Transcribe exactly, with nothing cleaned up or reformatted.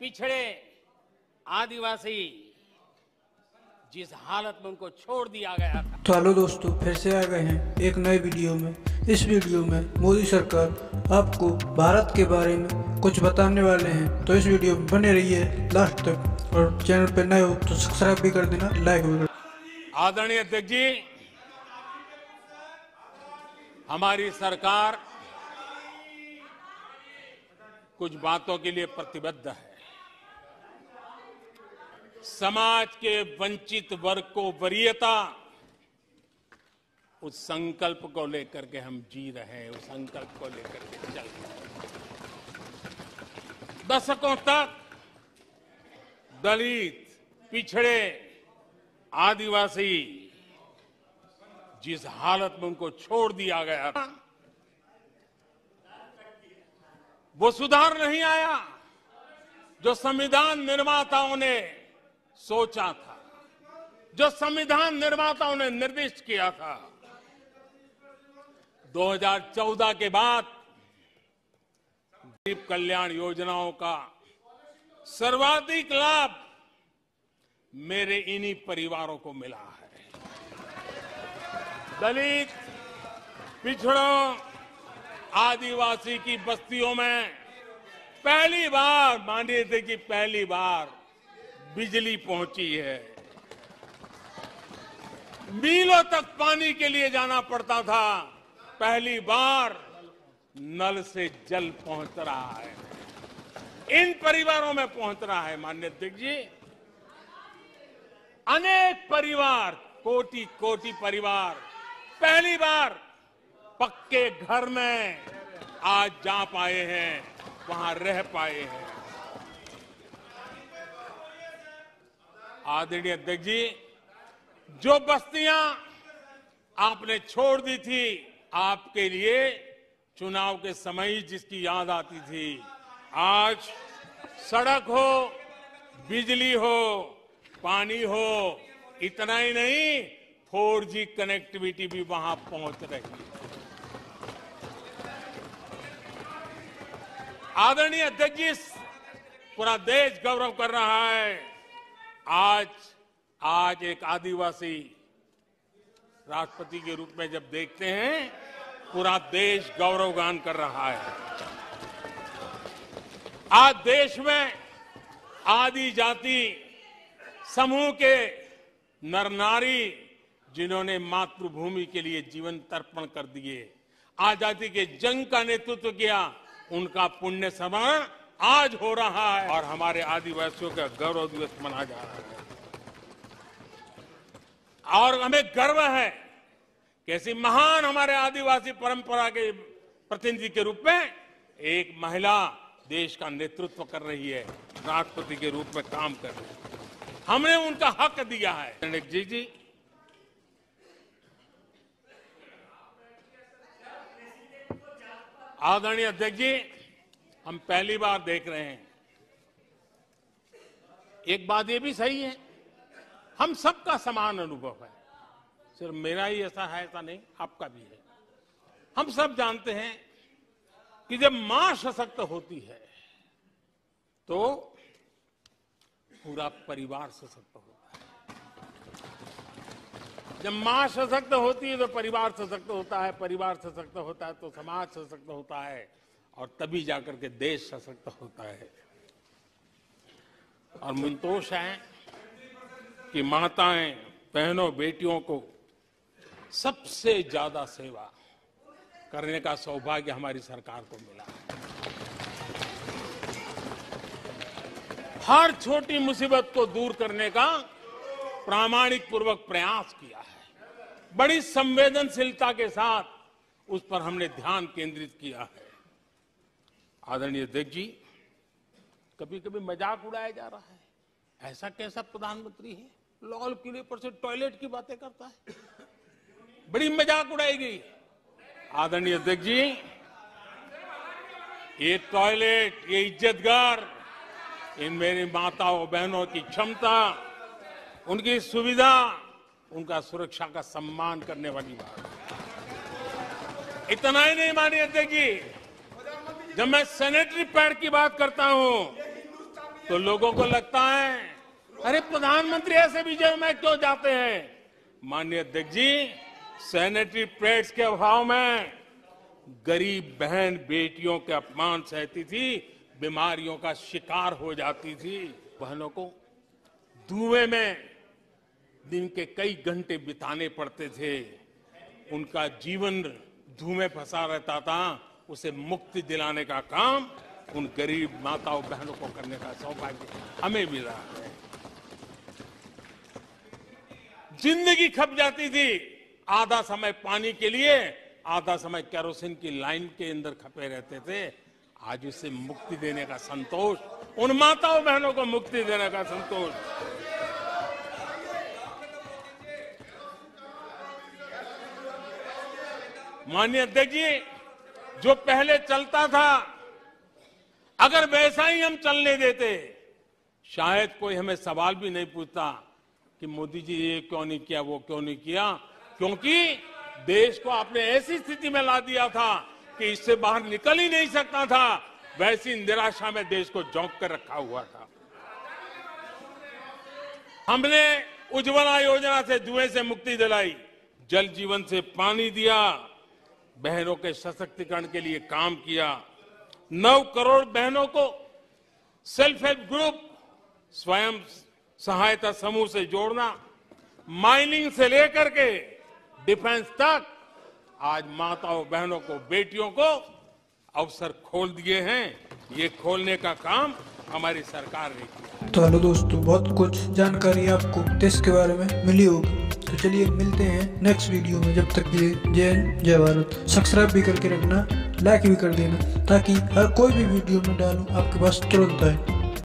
पिछड़े आदिवासी जिस हालत में उनको छोड़ दिया गया था। तो हेलो दोस्तों, फिर से आ गए हैं एक नए वीडियो में। इस वीडियो में मोदी सरकार आपको भारत के बारे में कुछ बताने वाले हैं, तो इस वीडियो में बने रहिए लास्ट तक। और चैनल पर नए हो तो सब्सक्राइब भी कर देना, लाइक भी कर। आदरणीय अध्यक्ष जी, हमारी सरकार कुछ बातों के लिए प्रतिबद्ध है। समाज के वंचित वर्ग को वरीयता, उस संकल्प को लेकर के हम जी रहे हैं, उस संकल्प को लेकर के चल रहे हैं। दशकों तक दलित, पिछड़े, आदिवासी जिस हालत में उनको छोड़ दिया गया था, वो सुधार नहीं आया जो संविधान निर्माताओं ने सोचा था, जो संविधान निर्माताओं ने निर्दिष्ट किया था। दो हज़ार चौदह के बाद गरीब कल्याण योजनाओं का सर्वाधिक लाभ मेरे इन्हीं परिवारों को मिला है। दलित, पिछड़ों, आदिवासी की बस्तियों में पहली बार, मानिए थे कि पहली बार बिजली पहुंची है। मीलों तक पानी के लिए जाना पड़ता था, पहली बार नल से जल पहुंच रहा है, इन परिवारों में पहुंच रहा है। माननीय अध्यक्ष जी, अनेक परिवार, कोटि कोटि परिवार पहली बार पक्के घर में आज जा पाए हैं, वहां रह पाए हैं। आदरणीय अध्यक्ष जी, जो बस्तियां आपने छोड़ दी थी, आपके लिए चुनाव के समय ही जिसकी याद आती थी, आज सड़क हो, बिजली हो, पानी हो, इतना ही नहीं फोर जी कनेक्टिविटी भी वहां पहुंच रही है। आदरणीय अध्यक्ष जी, पूरा देश गौरव कर रहा है। आज आज एक आदिवासी राष्ट्रपति के रूप में जब देखते हैं, पूरा देश गौरवगान कर रहा है। आज देश में आदि जाति समूह के नर नारी जिन्होंने मातृभूमि के लिए जीवन तर्पण कर दिए, आजादी के जंग का नेतृत्व किया, उनका पुण्य स्मरण आज हो रहा है और हमारे आदिवासियों का गौरव दिवस मनाया जा रहा है। और हमें गर्व है कैसी महान हमारे आदिवासी परंपरा के प्रतिनिधि के रूप में एक महिला देश का नेतृत्व कर रही है, राष्ट्रपति के रूप में काम कर रही है। हमने उनका हक दिया है। जी जी, आदरणीय अध्यक्ष जी, हम पहली बार देख रहे हैं। एक बात ये भी सही है, हम सबका समान अनुभव है, सिर्फ मेरा ही ऐसा है ऐसा नहीं, आपका भी है। हम सब जानते हैं कि जब मां सशक्त होती है तो पूरा परिवार सशक्त होता है, जब मां सशक्त होती है तो परिवार सशक्त होता है, परिवार सशक्त होता है तो समाज सशक्त होता है, और तभी जाकर के देश सशक्त होता है। और मुंतोष है कि माताएं, बहनों, बेटियों को सबसे ज्यादा सेवा करने का सौभाग्य हमारी सरकार को मिला है। हर छोटी मुसीबत को दूर करने का प्रामाणिक पूर्वक प्रयास किया है, बड़ी संवेदनशीलता के साथ उस पर हमने ध्यान केंद्रित किया है। आदरणीय अध्यक्ष जी, कभी कभी मजाक उड़ाया जा रहा है, ऐसा कैसा प्रधानमंत्री है, लाल किले पर से टॉयलेट की बातें करता है, बड़ी मजाक उड़ाई गई। आदरणीय अध्यक्ष जी, ये टॉयलेट, ये इज्जतगार, इन मेरी माताओं बहनों की क्षमता, उनकी सुविधा, उनका सुरक्षा का सम्मान करने वाली बात। इतना ही नहीं माननीय अध्यक्ष जी, जब मैं सैनिटरी पैड की बात करता हूं तो लोगों को लगता है अरे प्रधानमंत्री ऐसे बीजेपी में क्यों जाते हैं। माननीय अध्यक्ष जी, सैनिटरी पैड्स के अभाव में गरीब बहन बेटियों के अपमान सहती थी, बीमारियों का शिकार हो जाती थी। बहनों को धुएं में दिन के कई घंटे बिताने पड़ते थे, उनका जीवन धुएं फंसा रहता था। उसे मुक्ति दिलाने का काम उन गरीब माताओं बहनों को करने का सौभाग्य हमें मिला है। जिंदगी खप जाती थी, आधा समय पानी के लिए, आधा समय केरोसिन की लाइन के अंदर खपे रहते थे। आज उसे मुक्ति देने का संतोष, उन माताओं बहनों को मुक्ति देने का संतोष। माननीय अध्यक्ष जी, जो पहले चलता था, अगर वैसा ही हम चलने देते, शायद कोई हमें सवाल भी नहीं पूछता कि मोदी जी ये क्यों नहीं किया, वो क्यों नहीं किया, क्योंकि देश को आपने ऐसी स्थिति में ला दिया था कि इससे बाहर निकल ही नहीं सकता था। वैसी निराशा में देश को झोंक कर रखा हुआ था। हमने उज्ज्वला योजना से धुएं से मुक्ति दिलाई, जल जीवन से पानी दिया, बहनों के सशक्तिकरण के लिए काम किया। नौ करोड़ बहनों को सेल्फ हेल्प ग्रुप, स्वयं सहायता समूह से जोड़ना, माइनिंग से लेकर के डिफेंस तक आज माताओं बहनों को बेटियों को अवसर खोल दिए हैं। ये खोलने का काम हमारी सरकार ने किया। तो हेलो दोस्तों, बहुत कुछ जानकारी आपको देश के बारे में मिली होगी। तो चलिए मिलते हैं नेक्स्ट वीडियो में। जब तक ये जय हिंद जय भारत। सब्सक्राइब भी करके रखना, लाइक भी कर देना, ताकि हर कोई भी वीडियो में डालूं आपके पास तुरंत आए।